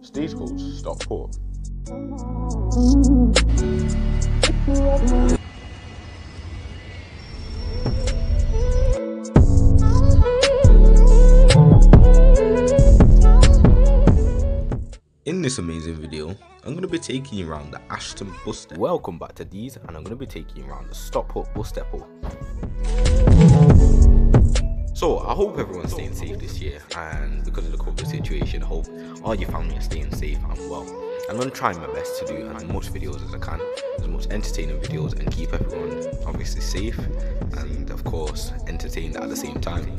Stagecoach, Stockport. In this amazing video, I'm going to be taking you around the Ashton Bus Depot. Welcome back to De's, and I'm going to be taking you around the Stockport Bus Depot. So I hope everyone's staying safe this year, and because of the COVID situation, I hope all your family are staying safe and well. I'm going to try my best to do as much videos as I can, as much entertaining videos, and keep everyone obviously safe and of course entertained at the same time.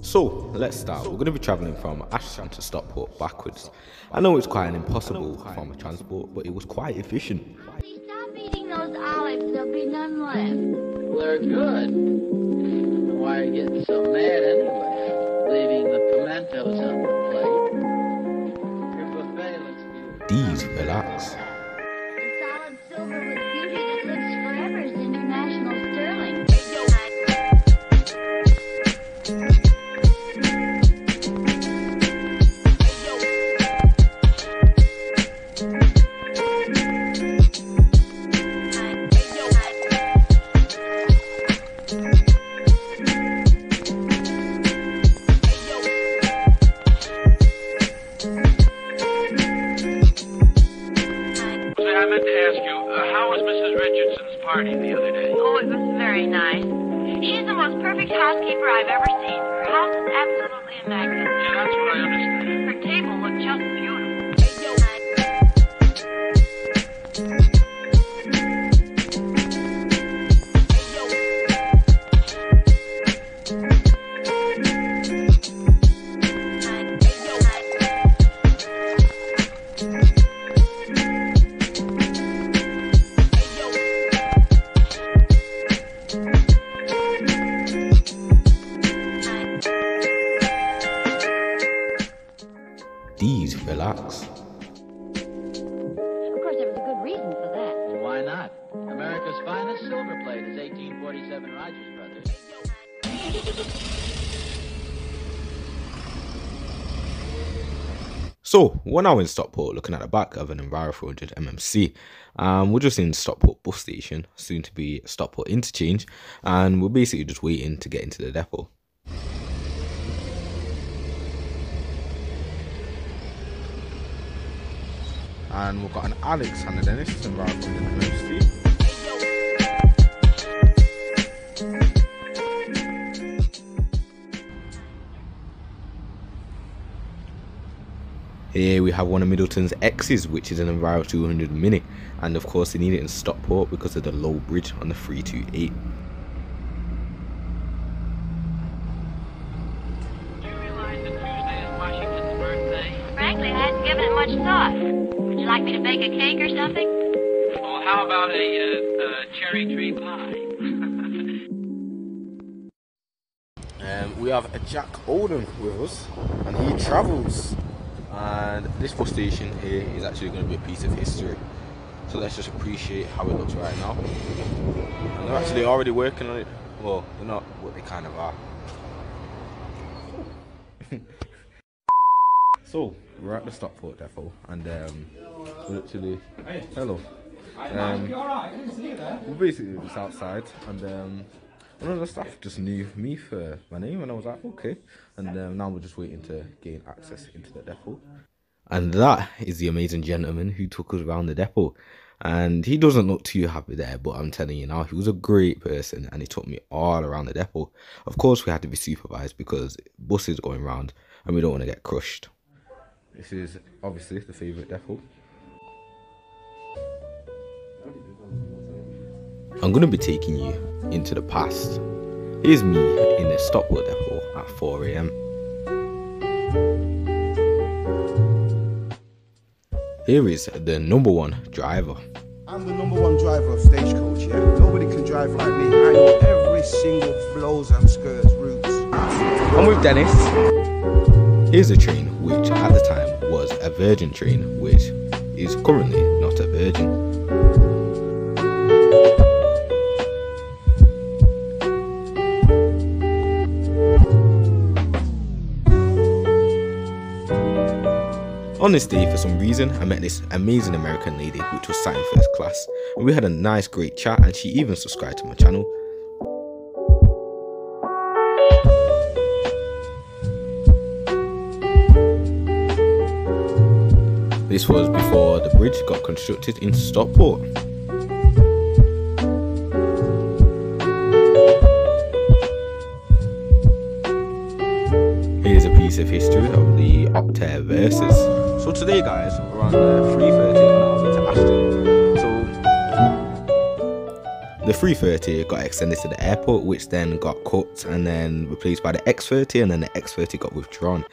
So let's start. We're going to be travelling from Ashton to Stockport backwards. I know it's quite an impossible form of transport, but it was quite efficient. Please stop eating those olives, there'll be none left. They're good. Why are you getting so mad anyway? Leaving the pimentos on the plate. Your buffet looks beautiful. Deez, relax. So we're now in Stockport, looking at the back of an Enviro 400 MMC. We're just in Stockport bus station, soon to be Stockport interchange, and we're basically just waiting to get into the depot. And we've got an Alexander Dennis Enviro 400 MMC. Here we have one of Middleton's X's, which is an Enviro 200 mini, and of course they need it in Stockport because of the low bridge on the 328. Do you realise that Tuesday is Washington's birthday? Frankly, I hadn't given it much thought. Would you like me to bake a cake or something? Well, how about a cherry tree pie? We have a Jack Oldham with us, and he travels. And this bus station here is actually going to be a piece of history, so let's just appreciate how it looks right now. And they're actually already working on it. Well, they're not, but they kind of are. So we're at the Stockport depot, and literally, hello. We're basically just outside, and one of the staff just knew me for my name, and I was like, okay. And now we're just waiting to gain access into the depot. And that is the amazing gentleman who took us around the depot. And he doesn't look too happy there, but I'm telling you now, he was a great person, and he took me all around the depot. Of course, we had to be supervised because buses are going around and we don't want to get crushed. This is obviously the favourite depot. I'm going to be taking you into the past. Here's me in the Stockport depot at 4 AM. Here is the number one driver. I'm the number one driver of Stagecoach, yeah? Nobody can drive like me. I know every single flows and skirts routes. I'm with Dennis. Here's a train which at the time was a Virgin train, which is currently not a Virgin. On this day, for some reason, I met this amazing American lady which was sat in first class, and we had a nice great chat, and she even subscribed to my channel. This was before the bridge got constructed in Stockport. Here's a piece of history of the Optare versus. So today guys, we're on 330 on our way to Ashton. So the 330 got extended to the airport, which then got cut and then replaced by the X30, and then the X30 got withdrawn.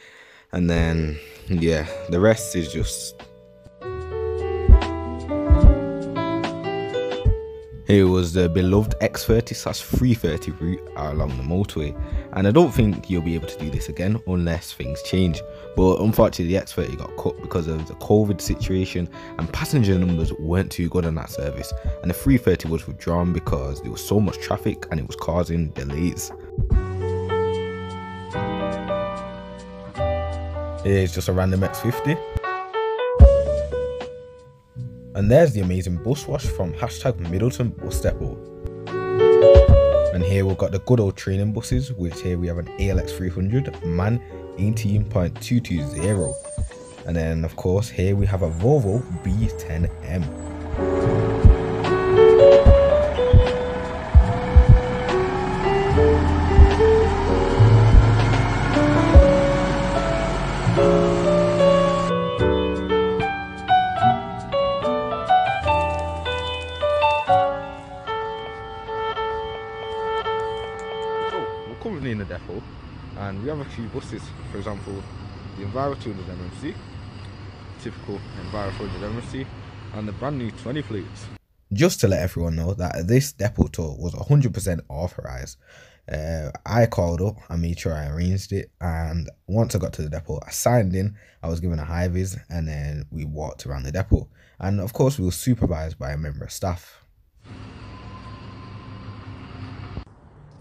And then, yeah, the rest is just... Here was the beloved X30/330 route along the motorway, and I don't think you'll be able to do this again unless things change, but unfortunately the X30 got cut because of the COVID situation and passenger numbers weren't too good on that service, and the 330 was withdrawn because there was so much traffic and it was causing delays. Here's just a random X50. And there's the amazing bus wash from #Middleton Bus Depot. And here we've got the good old training buses, which here we have an ALX 300 MAN 18.220. And then of course here we have a Volvo B10M. In the depot, and we have a few buses. For example, the Enviro 200 MMC, typical Enviro 400 MMC, and the brand new 20 fleets. Just to let everyone know that this depot tour was 100% authorized. I called up, I made sure I arranged it, and once I got to the depot, I signed in, I was given a high vis, and then we walked around the depot. And of course, we were supervised by a member of staff.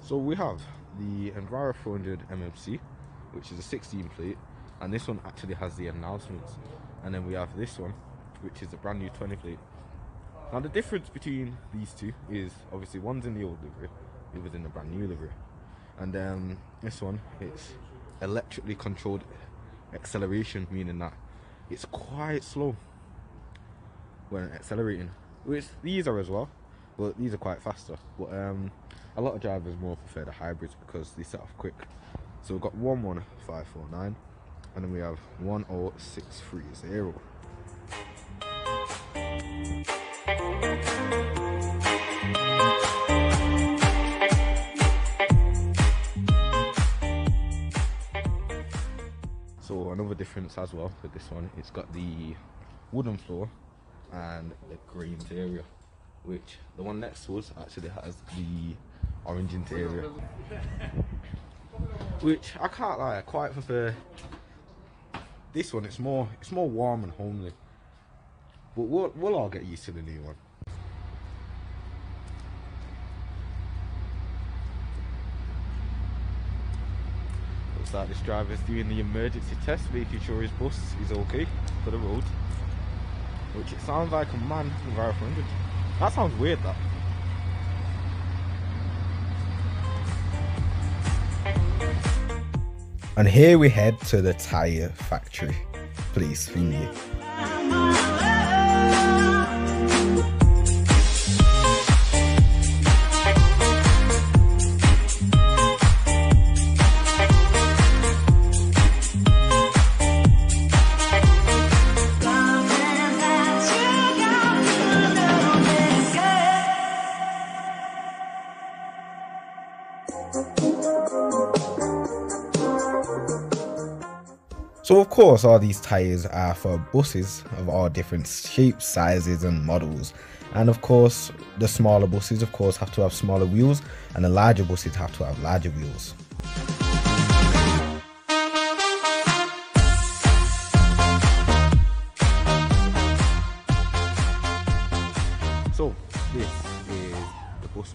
So we have the Enviro 400 MMC, which is a 16 plate, and this one actually has the announcements. And then we have this one, which is a brand new 20 plate. Now the difference between these two is obviously one's in the old livery, the other's in the brand new livery. And this one, it's electrically controlled acceleration, meaning that it's quite slow when accelerating, which these are as well, but these are quite faster. But a lot of drivers more prefer the hybrids because they set off quick. So we've got 11549, and then we have 10630. So another difference as well with this one, it's got the wooden floor and the grey interior, which the one next to us actually has the orange interior, which I can't lie, I quite prefer this one. It's more warm and homely, but we'll all get used to the new one. Looks like this driver's doing the emergency test, making sure his bus is okay for the road, which it sounds like a MAN Enviro 400. That sounds weird, that. And here we head to the tyre factory. Please, feed me. So of course all these tyres are for buses of all different shapes, sizes and models, and of course the smaller buses of course have to have smaller wheels, and the larger buses have to have larger wheels.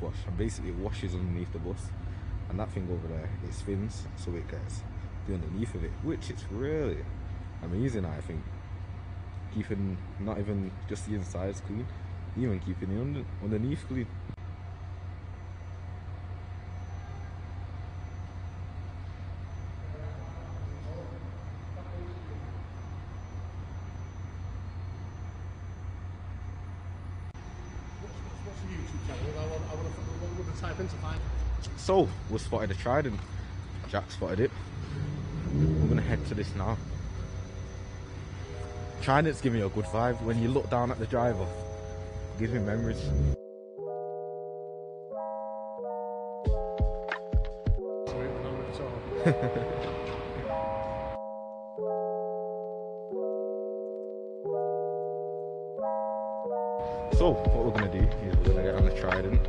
bus wash, and basically it washes underneath the bus, and that thing over there, it spins, so it gets the underneath of it, which is really amazing. I think keeping not even just the insides clean, even keeping the underneath clean. So, we spotted a Trident, Jack spotted it. We're going to head to this now. Trident's giving you a good vibe. When you look down at the driver, it gives me memories. So, what we're going to do is we're going to get on the Trident.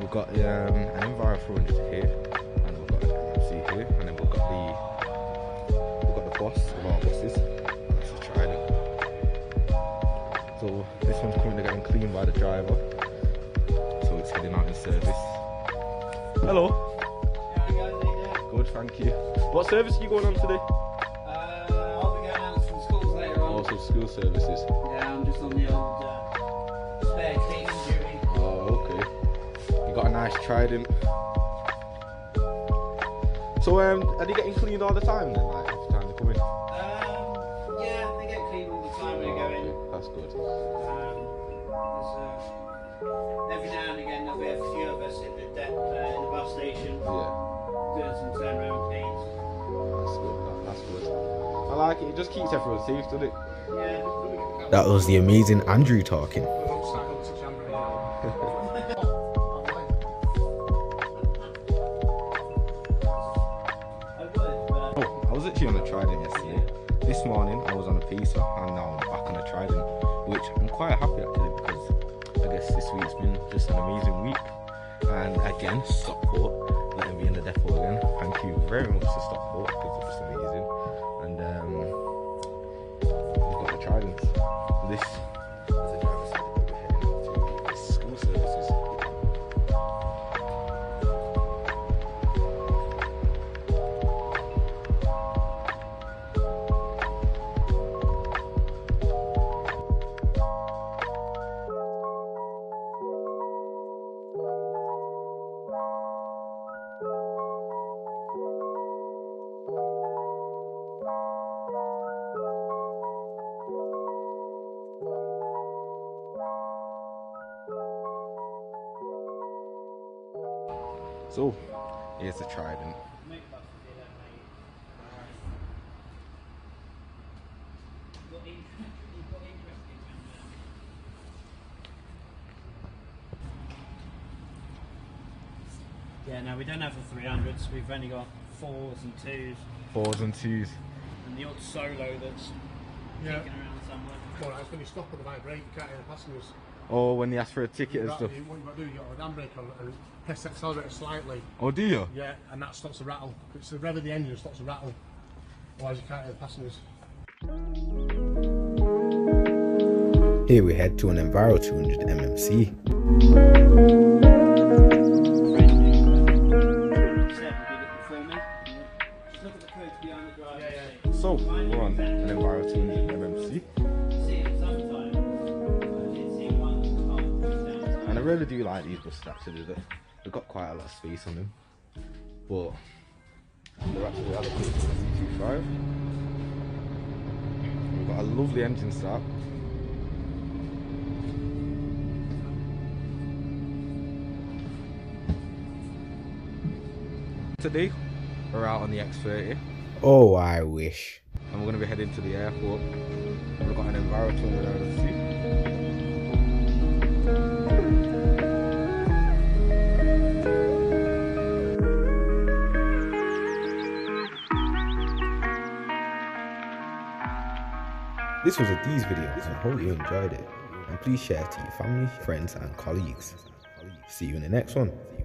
We've got an Enviro 400 here, and we've got an MMC here, and then we've got the boss of our buses. That's the Trident. So this one's currently getting cleaned by the driver, so it's heading out in service. Hello. How are you guys doing? Good, thank you. What service are you going on today? I'll be going on some schools later on. Also school services. Yeah, I'm just on the old spare cleaning duty. Oh, okay. Got a nice Trident. So are they getting cleaned all the time then, like every time they come in? Yeah, they get cleaned all the time when they go in. That's good. Every now and again there'll be a few of us in the bus station. Yeah. Doing some turnaround cleans. That's good, that's good. I like it, it just keeps everyone safe, doesn't it? Yeah. That was the amazing Andrew talking. On the Trident yesterday. This morning I was on a Pacer, and now I'm back on the Trident, which I'm quite happy actually, because I guess this week's been just an amazing week. And again, Stockport letting me in the depot again. Thank you very much to Stockport, because it's just amazing. And we've got the Trident. This is the driver's side that we're heading to. It's school services. So, here's the Trident. Yeah, now we don't have the 300s, we've only got 4s and 2s. 4s and 2s. And the odd solo that's kicking around somewhere. Well, that's when you stop on the vibrate, you can't hear the passengers. Or when they ask for a ticket and stuff. What you got to do, you got a handbrake on and press the accelerator slightly. Oh, do you? Yeah, and that stops the rattle. It's the rev of the engine that stops the rattle. Otherwise, you can't hear the passengers. Here we head to an Enviro 200 MMC. So, we're on an Enviro 200 MMC. I really do like these buses actually. They've got quite a lot of space on them, but they're actually allocated to the C25. We've got a lovely engine start. Today we're out on the X30. Oh, I wish. And we're going to be heading to the airport. We've got an Enviro 200 MMC. This was a De's video, and I hope you enjoyed it, and please share it to your family, friends and colleagues. See you in the next one.